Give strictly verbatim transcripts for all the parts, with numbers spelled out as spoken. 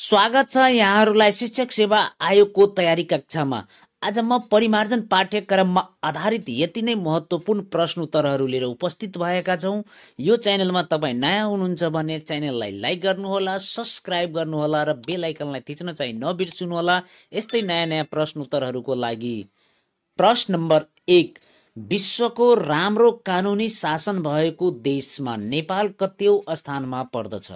स्वागत छ यहाँहरूलाई शिक्षक सेवा आयोगको तयारी कक्षामा। आज म परिमार्जन पाठ्यक्रममा आधारित यति नै महत्त्वपूर्ण प्रश्न उत्तरहरू लिएर उपस्थित भएका छौं। यो च्यानलमा तपाई नयाँ हुनुहुन्छ भने च्यानललाई लाइक गर्नुहोला, सब्स्क्राइब गर्नुहोला र बेल आइकनलाई थिच्न चाहिँ नबिर्सनुहोला यस्तै नयाँ नयाँ प्रश्न उत्तरहरूको लागि। प्रश्न नम्बर एक, विश्वको राम्रो कानूनी शासन भएको देशमा नेपाल कतिऔं स्थानमा पर्दछ?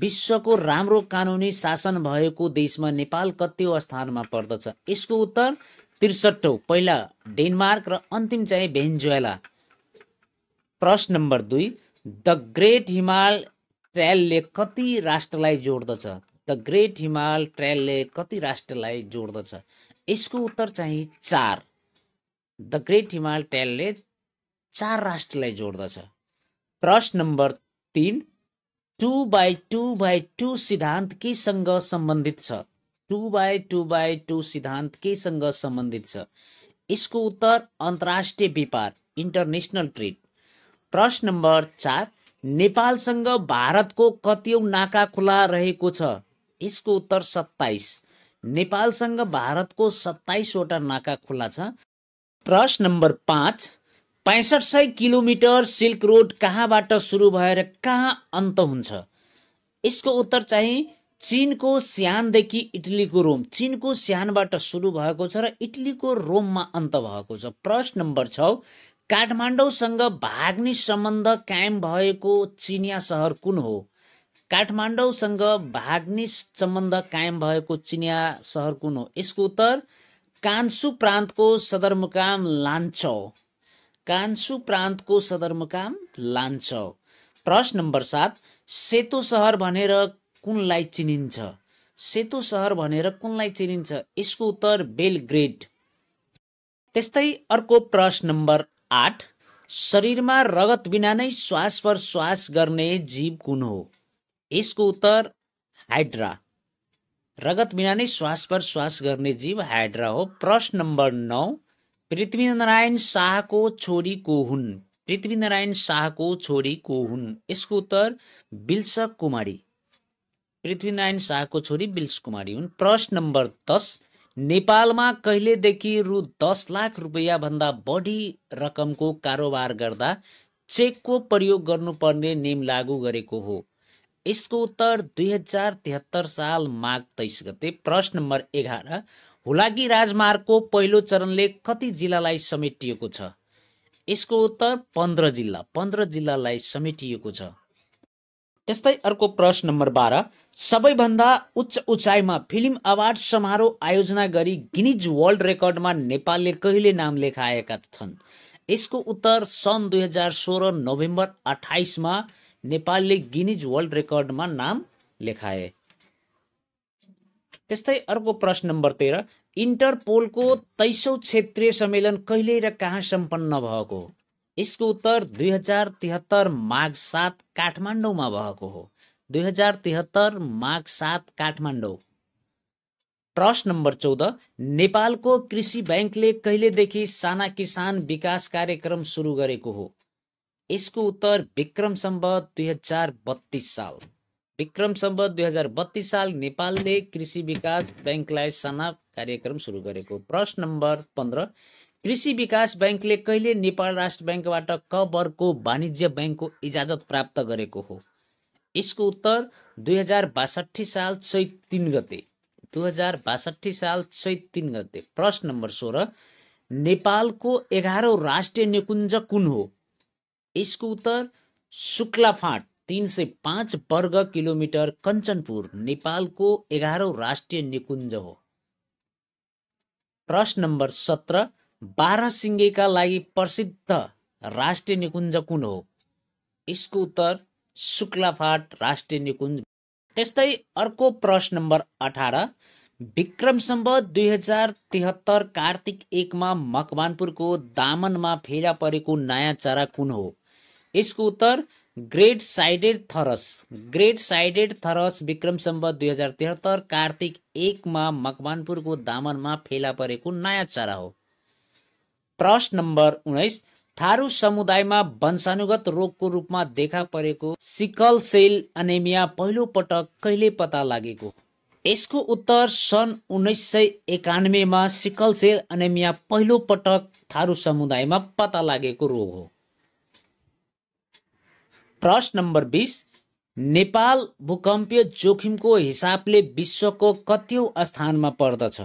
विश्वको राम्रो कानूनी शासन भएको देशमा नेपाल कतिऔं स्थानमा पर्दछ? यसको उत्तर त्रिसठौं, पहिला डेनमार्क र अन्तिम चाहिँ भेनेजुएला। प्रश्न नम्बर दुई, द ग्रेट हिमाल ट्रेलले कति राष्ट्रलाई जोड्दछ? द ग्रेट हिमाल ट्रेलले कति राष्ट्रलाई जोड्दछ? यसको उत्तर चाहिँ चार। द ग्रेट हिमाल ट्रेलले चार राष्ट्रलाई जोड्दछ। प्रश्न नम्बर तीन, two by two by two सिद्धान्त केसँग सम्बन्धित छ? Two by two by two सिद्धान्त केसँग सम्बन्धित छ? यसको उत्तर अन्तर्राष्ट्रिय व्यापार, इन्टरनेसनल ट्रेड। प्रश्न नम्बर चार, नेपालसँग भारतको कतिऔं नाका खुला रहेको छ? यसको उत्तर सत्ताइस। नेपालसँग भारतको सत्ताइसवटा नाका खुला छ। प्रश्न नम्बर पाँच, पैंसठ सय किलोमिटर सिल्क रोड कहाँबाट सुरु भएर कहाँ अन्त हुन्छ? यसको उत्तर चाहिँ चीनको सियानदेखि इटलीको रोम। चीनको सियानबाट सुरु भएको छ र इटलीको रोममा अन्त भएको छ। प्रश्न नम्बर छ, काठमाडौँसँग भाग्ने सम्बन्ध कायम भएको चिनिया सहर कुन हो? काठमाडौँसँग भाग्ने सम्बन्ध कायम भएको चिनिया सहर कुन हो? यसको उत्तर कान्सु प्रान्तको सदरमुकाम लान्छौ। कान्सु प्रान्तको सदरमुकाम लान्छौ। प्रश्न नम्बर सात, सेतो सहर भनेर कुनलाई चिनिन्छ? सेतो सहर भनेर कुनलाई चिनिन्छ? यसको उत्तर बेलग्रेड। त्यस्तै अर्को प्रश्न नम्बर आठ, शरीरमा रगत बिना नै श्वास प्रश्वास गर्ने जीव कुन हो? यसको उत्तर हाइड्रा। रगत बिना नै श्वास प्रश्वास गर्ने जीव हाइड्रा हो। प्रश्न नम्बर नौ, पृथ्वीनारायण शाहको छोरी को हुन्? पृथ्वीनारायण शाहको छोरी को हुन्? यसको उत्तर बिल्सा कुमारी। पृथ्वीनारायण शाहको छोरी बिल्स कुमारी हुन्। प्रश्न नम्बर दस, नेपालमा कहिलेदेखि रु दस लाख रुपैयाँ भन्दा बढी रकमको कारोबार गर्दा चेकको प्रयोग गर्नुपर्ने नियम लागू गरेको हो? यसको उत्तर दुई हजार तिहत्तर साल माघ तेइस गते। प्रश्न नम्बर एघार, हुलाकी राजमार्गको पहिलो चरणले कति जिल्लालाई समेटिएको छ? यसको उत्तर पन्ध्र जिल्ला। पन्ध्र जिल्लालाई समेटिएको छ। त्यस्तै अर्को प्रश्न नम्बर बाह्र, सबैभन्दा उच्च उचाइमा फिल्म अवार्ड समारोह आयोजना गरी गिनीज वर्ल्ड रेकर्डमा नेपालले कहिले नाम लेखाएका छन्? यसको उत्तर सन् दुई हजार सोह्र नोभेम्बर अठाइसमा नेपालले गिनीज वर्ल्ड रेकर्डमा नाम लेखाए। त्यस्तै अर्को प्रश्न नम्बर तेह्र, इन्टरपोलको तेइसौं क्षेत्रीय सम्मेलन कहिले र कहाँ सम्पन्न भएको? यसको उत्तर दुई हजार तिहत्तर माघ सात काठमाडौँमा भएको हो। दुई हजार तिहत्तर माघ सात काठमाडौँ। प्रश्न नम्बर चौध, नेपालको कृषि ब्याङ्कले कहिलेदेखि साना किसान विकास कार्यक्रम सुरु गरेको हो? यसको उत्तर विक्रम सम्वत दुई हजार बत्तीस साल। विक्रम सम्वत दुई हजार बत्तीस साल नेपालले कृषि विकास ब्याङ्कलाई साना कार्यक्रम सुरु गरेको। प्रश्न नम्बर पन्ध्र, कृषि विकास ब्याङ्कले कहिले नेपाल राष्ट्र ब्याङ्कबाट क वर्गको वाणिज्य ब्याङ्कको इजाजत प्राप्त गरेको हो? यसको उत्तर दुई हजार बासठी साल चैत तीन गते। दुई हजार बासठी साल चैत तीन गते। प्रश्न नम्बर सोह्र, नेपालको एघारौँ राष्ट्रिय निकुञ्ज कुन हो? यसको उत्तर शुक्लाफाँट, तीन सय पाँच वर्ग किलोमिटर कञ्चनपुर नेपालको एघारौँ राष्ट्रिय निकुञ्ज हो। प्रश्न नम्बर सत्र, बाह्र सिङ्गेका लागि प्रसिद्ध राष्ट्रिय निकुञ्ज कुन हो? यसको उत्तर शुक्लाफाँट राष्ट्रिय निकुञ्ज। त्यस्तै अर्को प्रश्न नम्बर अठार, विक्रम सम्वत दुई हजार तिहत्तर कार्तिक एकमा मकवानपुरको दामनमा फेला परेको नयाँ चरा कुन हो? यसको उत्तर ग्रेट साइडेड थरस। ग्रेट साइडेड थरस विक्रम सम्वत दुई हजार तिहत्तर कार्तिक एकमा मकवानपुरको दामनमा फेला परेको नयाँ चरा हो। प्रश्न नम्बर उन्नाइस, थारू समुदायमा वंशानुगत रोगको रूपमा देखा परेको सिकल सेल एनिमिया पहिलो पटक कहिले पत्ता लागेको? यसको उत्तर सन् उन्नाइस सय एकानब्बे मा सिकल सेल एनिमिया पहिलो पटक थारू समुदायमा पत्ता लागेको रोग हो। प्रश्न नम्बर बीस, नेपाल भूकम्पीय जोखिमको हिसाबले विश्वको कतिऔं स्थानमा पर्दछ?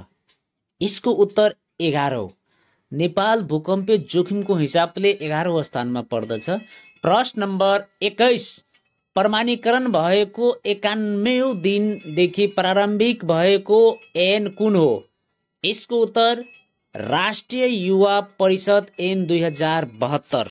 यसको उत्तर एघार हो। नेपाल भूकम्पीय जोखिमको हिसाबले एघारौं स्थानमा पर्दछ। प्रश्न नम्बर एक्काइस, प्रमाणीकरण भएको एकानब्बेऔं दिनदेखि प्रारम्भिक भएको ऐन कुन हो? यसको उत्तर राष्ट्रिय युवा परिषद ऐन दुई हजार बहत्तर।